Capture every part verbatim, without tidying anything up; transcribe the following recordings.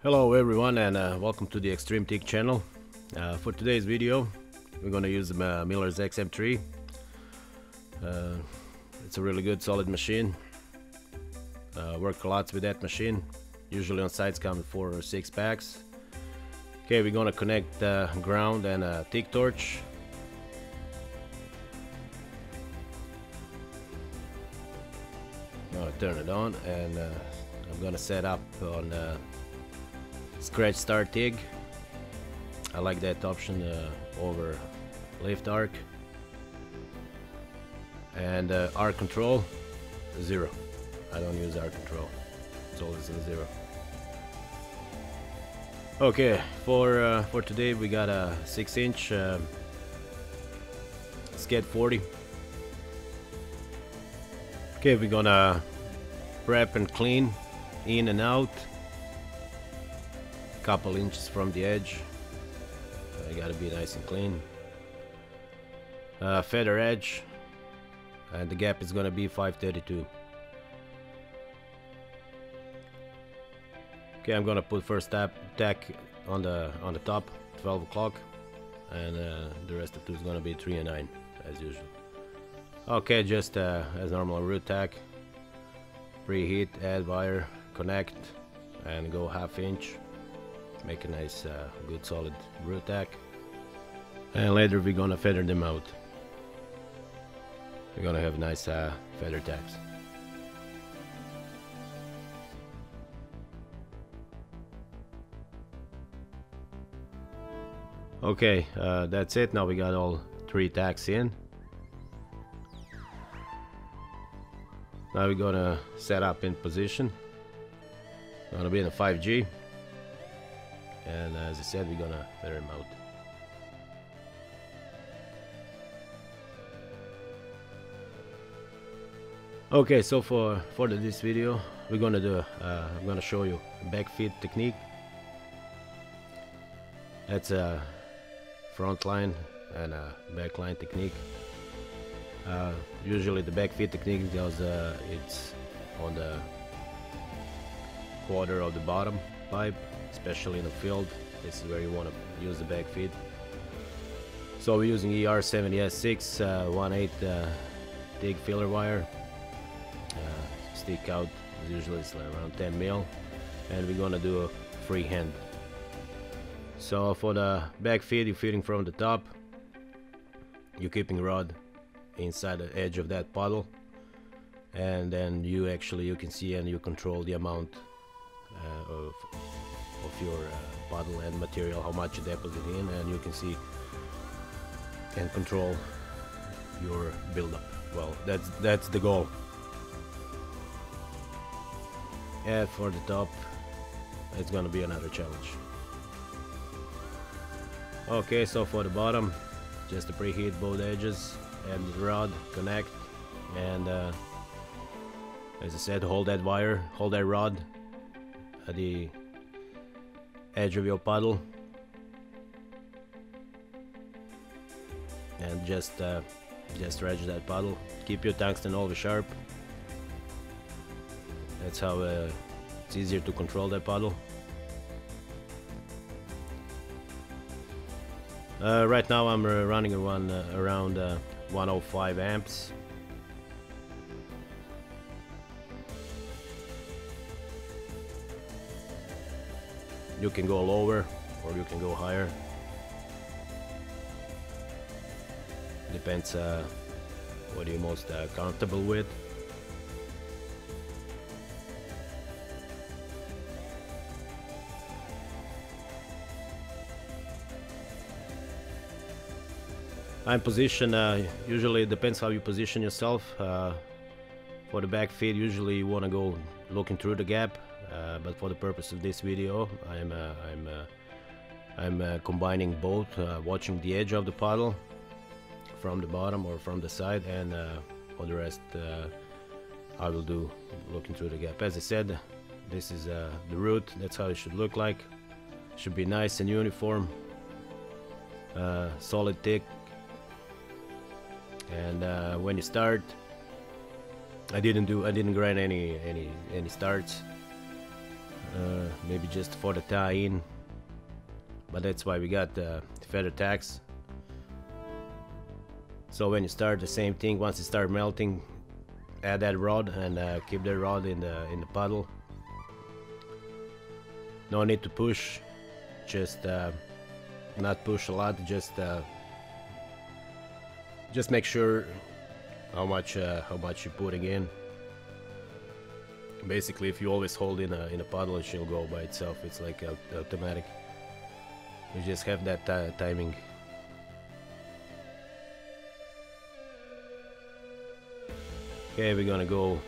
Hello everyone, and uh, welcome to the Extreme T I G channel. Uh, for today's video we're gonna use uh, Miller's X M three. Uh, it's a really good solid machine. Uh, work a lot with that machine. Usually on sites come four or six packs. Okay, we're gonna connect uh, ground and a T I G torch. I'm gonna turn it on, and uh, I'm gonna set up on uh, Scratch Start T I G. I like that option uh, over lift arc. And uh, arc control, zero. I don't use arc control, it's always in zero. Okay, for uh, for today we got a six inch uh, S C A D forty. Okay, we're gonna prep and clean in and out. Couple inches from the edge, I gotta be nice and clean. Uh, feather edge, and the gap is gonna be five thirty-two. Okay, I'm gonna put first tap tack on the on the top, twelve o'clock, and uh, the rest of two is gonna be three and nine as usual. Okay, just uh, as normal root tack. Preheat, add wire, connect, and go half inch. Make a nice uh, good solid root tack, and later we're gonna feather them out. We're gonna have nice uh, feather tacks. Okay, uh, that's it. Now we got all three tacks in. Now we're gonna set up in position. Gonna be in a five G. And as I said, we're gonna feather him out. Okay, so for for this video, we're gonna do. Uh, I'm gonna show you back feed technique. That's a front line and a back line technique. Uh, usually, the back feed technique does uh, it's on the quarter of the bottom pipe. Especially in the field, this is where you want to use the back feed. So we're using E R seventy S six one eighth uh, T I G filler wire. Uh, stick out, usually it's like around ten mil, and we're gonna do a freehand. So for the back feed, you're feeding from the top. You're keeping rod inside the edge of that puddle, and then you actually you can see and you control the amount uh, of of your uh, bottle and material, how much you deposit in, and you can see and control your buildup. Well, that's that's the goal. And for the top, it's gonna be another challenge. Okay, so for the bottom, just to preheat both edges and the rod, connect, and uh, as I said, hold that wire, hold that rod at the edge of your puddle, and just uh, just dredge that puddle. Keep your tungsten always sharp. That's how uh, it's easier to control that puddle. Uh, right now I'm uh, running around, uh, around uh, one oh five amps. You can go lower or you can go higher. Depends uh, what you're most uh, comfortable with. I'm positioned, uh, usually it depends how you position yourself. Uh, for the back feed, usually you want to go looking through the gap. Uh, but for the purpose of this video, I'm uh, I'm uh, I'm uh, combining both, uh, watching the edge of the puddle from the bottom or from the side, and uh, for the rest uh, I will do looking through the gap. As I said, this is uh, the root. That's how it should look like. Should be nice and uniform, uh, solid, thick. And uh, when you start, I didn't do I didn't grind any any any starts. uh, maybe just for the tie-in, but that's why we got uh, the feather tacks. So when you start, the same thing, once you start melting, add that rod and uh, keep that rod in the in the puddle. No need to push, just uh, not push a lot, just uh, just make sure how much uh, how much you're putting in. Basically, if you always hold in a in a puddle, she'll go by itself. It's like automatic. You just have that uh, timing. Okay, we're gonna go.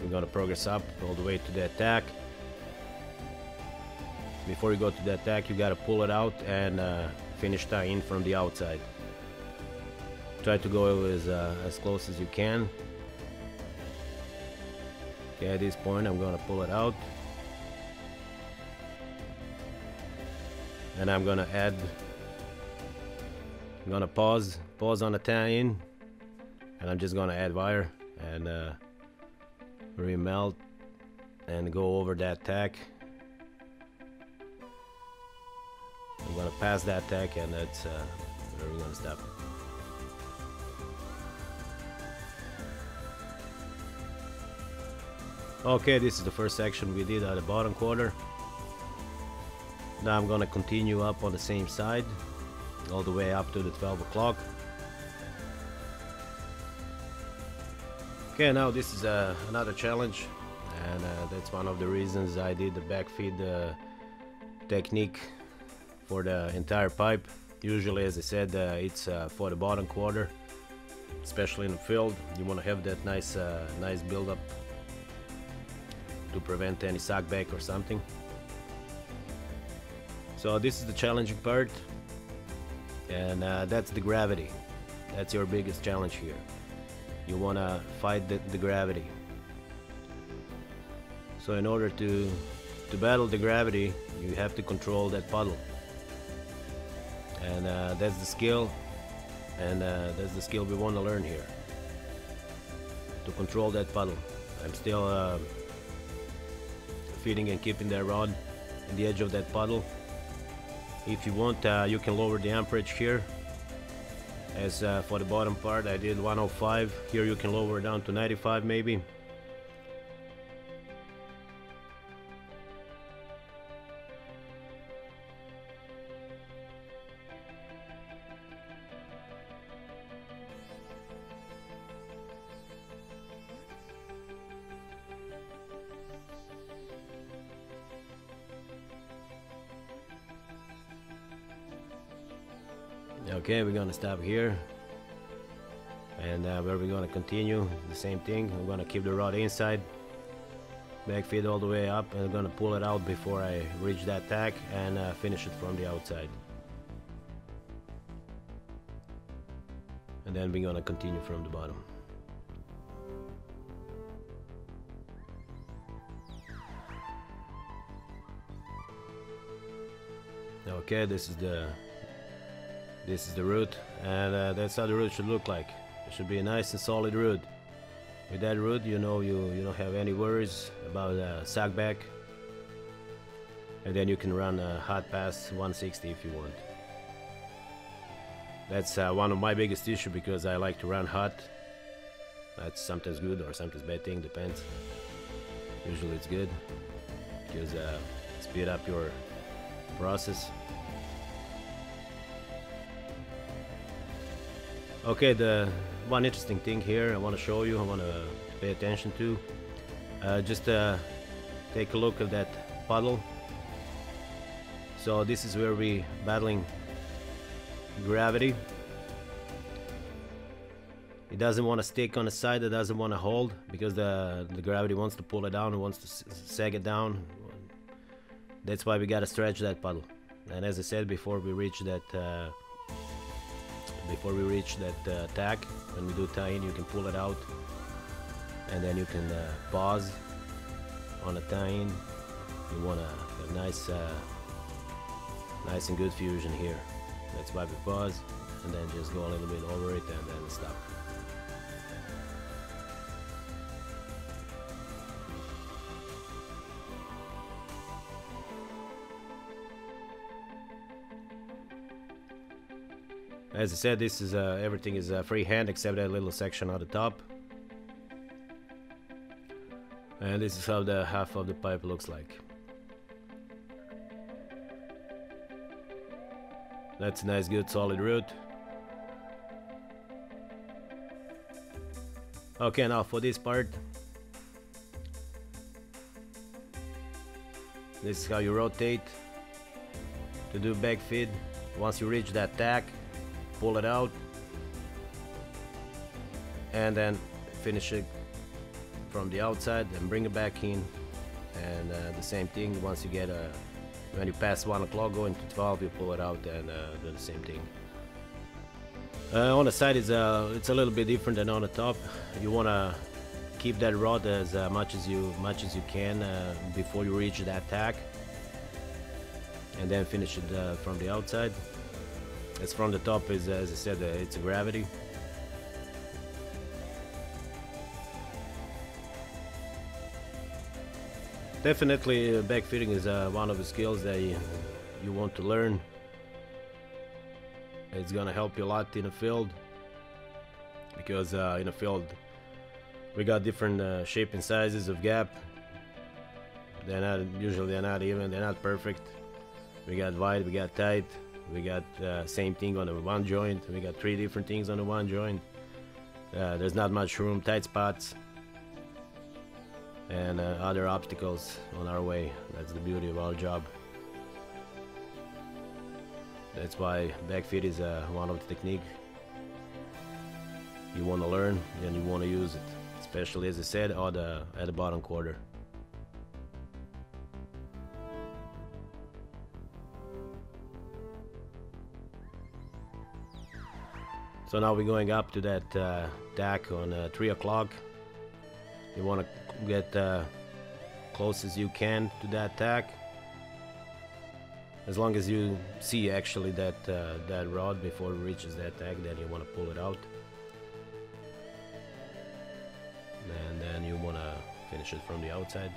We're gonna progress up all the way to the tack. Before you go to that tack, you gotta pull it out and uh, finish tie-in from the outside. Try to go as uh, as close as you can. Okay, at this point I'm gonna pull it out, and I'm gonna add. I'm gonna pause, pause on the tie-in, and I'm just gonna add wire and uh, remelt and go over that tack. I'm gonna pass that tack, and that's uh, where we're gonna stop. Okay, this is the first section we did at the bottom quarter. Now I'm gonna continue up on the same side, all the way up to the twelve o'clock. Okay, now this is uh, another challenge, and uh, that's one of the reasons I did the back feed uh, technique for the entire pipe. Usually, as I said, uh, it's uh, for the bottom quarter, especially in the field. You want to have that nice, uh, nice buildup to prevent any suckback or something. So this is the challenging part, and uh, that's the gravity. That's your biggest challenge here. You want to fight the, the gravity. So in order to to battle the gravity, you have to control that puddle, and uh, that's the skill, and uh, that's the skill we want to learn here, to control that puddle. I'm still uh, feeding and keeping that rod in the edge of that puddle. If you want, uh, you can lower the amperage here. As uh, for the bottom part, I did one oh five. Here you can lower it down to ninety-five maybe. Okay, we're gonna stop here, and uh, where we're gonna continue the same thing. I'm gonna keep the rod inside, back feed all the way up, and I'm gonna pull it out before I reach that tack and uh, finish it from the outside. And then we're gonna continue from the bottom. Okay, this is the This is the root, and uh, that's how the root should look like. It should be a nice and solid root. With that root, you know, you, you don't have any worries about uh, suckback, and then you can run a hot pass one sixty if you want. That's uh, one of my biggest issues, because I like to run hot. That's sometimes good or sometimes bad thing, depends. Usually it's good, because uh, speed up your process. Okay, the one interesting thing here I want to show you, I want to pay attention to, uh, just uh, take a look at that puddle. So this is where we battling gravity. It doesn't want to stick on the side, it doesn't want to hold, because the, the gravity wants to pull it down, it wants to sag it down. That's why we gotta stretch that puddle. And as I said before, we reach that uh, Before we reach that uh, tack, when we do tie-in, you can pull it out, and then you can uh, pause on a tie-in. You want a, a nice, uh, nice and good fusion here. That's why we pause, and then just go a little bit over it, and then stop. As I said, this is uh, everything is uh, freehand except that little section on the top. And this is how the half of the pipe looks like. That's a nice, good, solid root. Okay, now for this part. This is how you rotate to do back feed. Once you reach that tack, pull it out and then finish it from the outside and bring it back in. And uh, the same thing, once you get a when you pass one o'clock, go into twelve, you pull it out and uh, do the same thing. Uh, on the side, is uh, it's a little bit different than on the top. You want to keep that rod as uh, much as you much as you can uh, before you reach that tack, and then finish it uh, from the outside. As from the top, is, as I said, uh, it's a gravity. Definitely, uh, backfitting is uh, one of the skills that you, you want to learn. It's gonna help you a lot in the field, because uh, in the field we got different uh, shape and sizes of gap. They're not usually they're not even, they're not perfect. We got wide, we got tight, we got uh, same thing on the one joint. We got three different things on the one joint. Uh, there's not much room, tight spots, and uh, other obstacles on our way. That's the beauty of our job. That's why backfit is uh, one of the technique you want to learn and you want to use it, especially as I said at the, at the bottom quarter. So now we're going up to that uh, tack on uh, three o'clock. You want to get uh, close as you can to that tack. As long as you see actually that uh, that rod before it reaches that tack, then you want to pull it out, and then you want to finish it from the outside.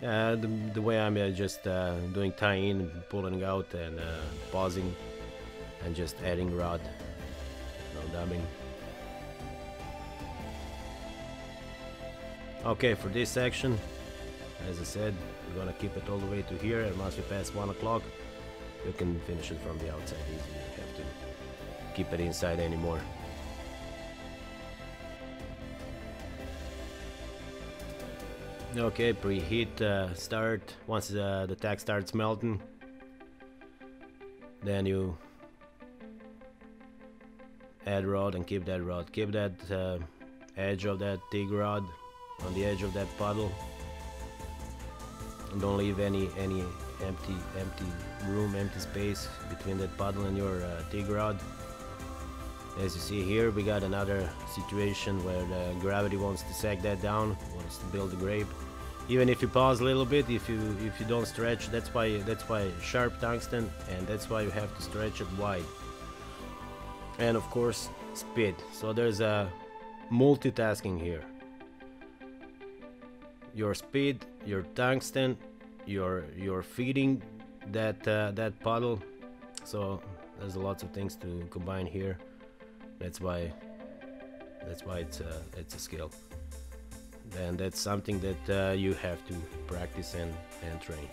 Uh, the, the way I'm uh, just uh, doing tie-in, pulling out, and uh, pausing, and just adding rod, no dubbing. Okay, for this section, as I said, you're gonna keep it all the way to here, and once you pass one o'clock, you can finish it from the outside easily. You don't have to keep it inside anymore. Okay, preheat uh, start. Once uh, the tack starts melting, then you add rod and keep that rod. Keep that uh, edge of that TIG rod on the edge of that puddle. Don't leave any any empty empty room, empty space between that puddle and your uh, TIG rod. As you see here, we got another situation where the gravity wants to sag that down, wants to build a grape. Even if you pause a little bit, if you if you don't stretch, that's why that's why sharp tungsten, and that's why you have to stretch it wide. And of course, speed. So there's a multitasking here. Your speed, your tungsten, your your feeding that uh, that puddle. So there's lots of things to combine here. That's why that's why it's a, it's a skill, and that's something that uh, you have to practice and and train.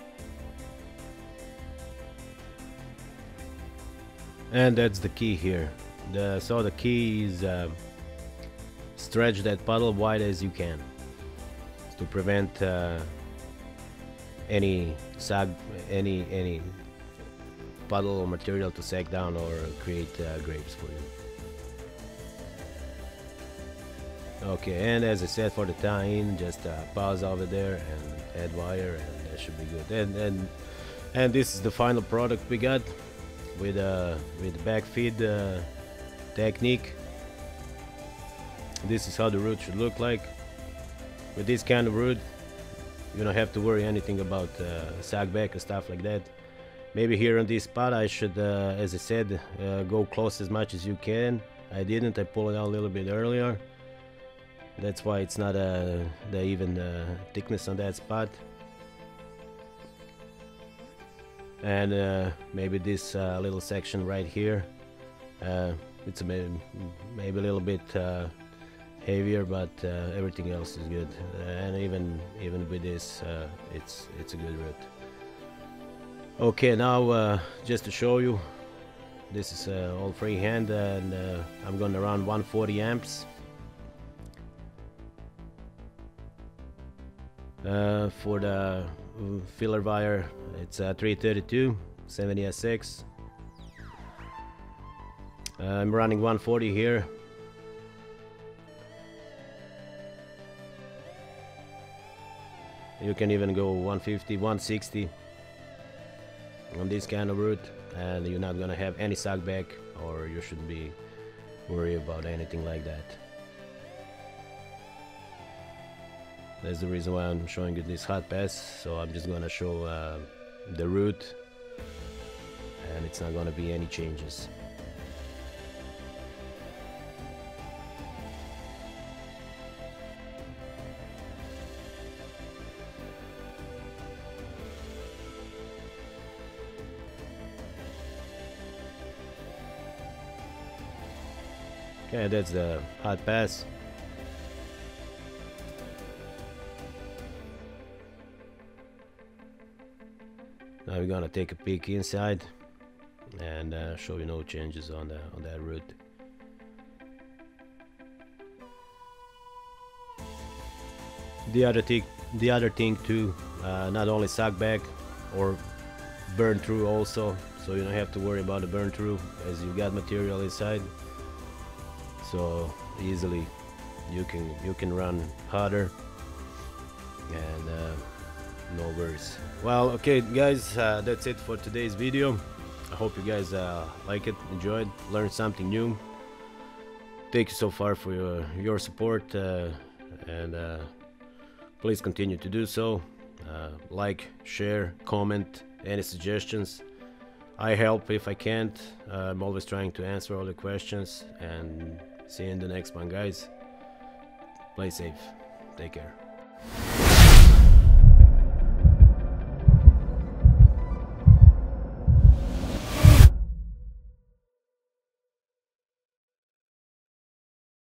And that's the key here. The, so the key is uh, stretch that puddle wide as you can, to prevent uh, any sag, any any puddle or material to sag down or create uh, grapes for you. Okay, and as I said, for the tie-in, just uh, pause over there and add wire, and that should be good. And and and this is the final product we got with uh, with back feed uh, technique. This is how the root should look like. With this kind of root, you don't have to worry anything about uh, sag back and stuff like that. Maybe here on this spot I should, uh, as I said, uh, go close as much as you can. I didn't, I pulled it out a little bit earlier. That's why it's not uh, the even uh, thickness on that spot. And uh, maybe this uh, little section right here, Uh, it's maybe, maybe a little bit uh, heavier, but uh, everything else is good. Uh, and even even with this, uh, it's it's a good route. Okay, now uh, just to show you, this is uh, all freehand, and uh, I'm going to run one forty amps. Uh, for the filler wire, it's a three thirty-two, seventy S six. Uh, I'm running one forty here. You can even go one fifty, one sixty on this kind of route, and you're not gonna have any suck back, or you shouldn't be worried about anything like that. That's the reason why I'm showing you this hot pass. So I'm just gonna show uh, the route, and it's not gonna be any changes. Okay, that's the hot pass. Now we're gonna take a peek inside and uh, show you no changes on the on that route. The other thing, the other thing too, uh, not only suck back or burn through also, so you don't have to worry about the burn through as you got material inside. So easily you can you can run harder and uh, no worries. Well, okay guys, uh, that's it for today's video. I hope you guys uh, like it, enjoyed, learned something new. Thank you so far for your your support, uh, and uh, please continue to do so. Uh, like, share, comment, any suggestions. I help if I can't. uh, I'm always trying to answer all the questions, and see you in the next one guys. Play safe, take care.